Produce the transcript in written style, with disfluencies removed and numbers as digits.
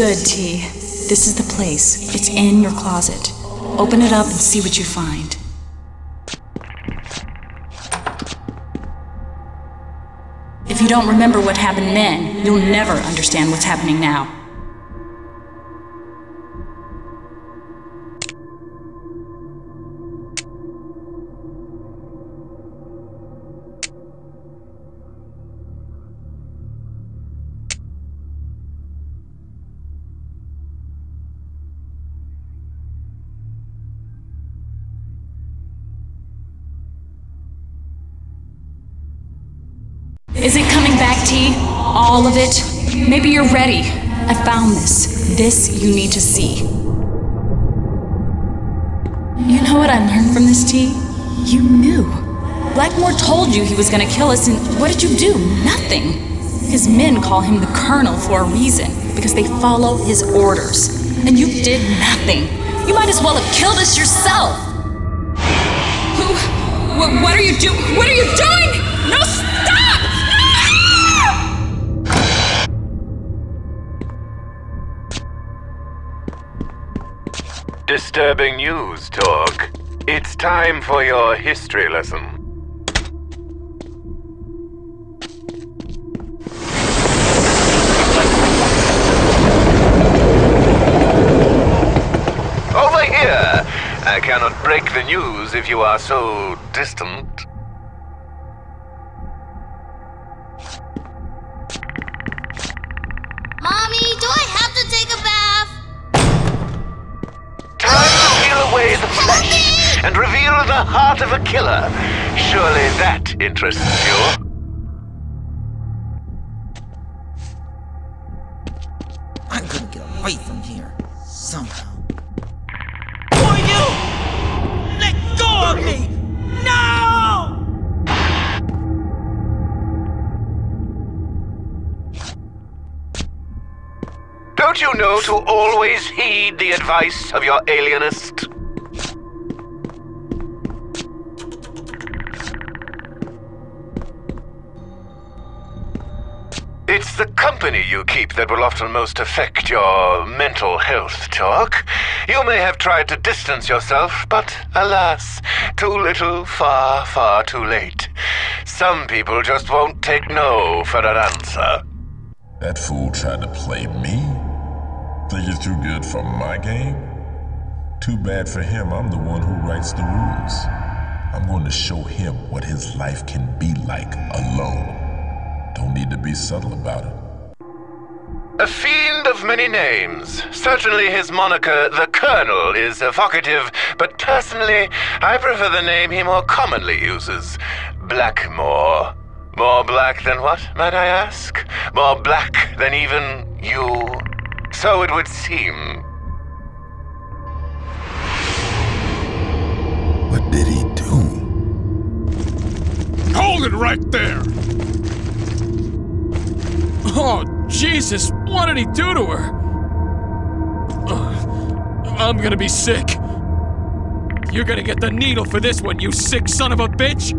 Good, T. This is the place. It's in your closet. Open it up and see what you find. If you don't remember what happened then, you'll never understand what's happening now. Is it coming back, T? All of it? Maybe you're ready. I found this. This you need to see. You know what I learned from this, T? You knew. Blackmore told you he was gonna kill us, and what did you do? Nothing. His men call him the Colonel for a reason, because they follow his orders. And you did nothing. You might as well have killed us yourself. Who? What are you doing? What are you doing? No, stop! Disturbing news, Torque. It's time for your history lesson. Over here! I cannot break the news if you are so distant. Mommy, do I have to take a bath? The flesh and reveal the heart of a killer. Surely that interests you. I'm gonna get away from here somehow. For you! Let go of me! No! Don't you know to always heed the advice of your alienist? It's the company you keep that will often most affect your mental health, Torque. You may have tried to distance yourself, but alas, too little, far, far too late. Some people just won't take no for an answer. That fool tried to play me? Think he's too good for my game? Too bad for him, I'm the one who writes the rules. I'm going to show him what his life can be like alone. Don't need to be subtle about it. A fiend of many names. Certainly his moniker, the Colonel, is evocative, but personally, I prefer the name he more commonly uses, Blackmore. More black than what, might I ask? More black than even you? So it would seem. What did he do? Hold it right there! Oh, Jesus, what did he do to her? I'm gonna be sick. You're gonna get the needle for this one, you sick son of a bitch!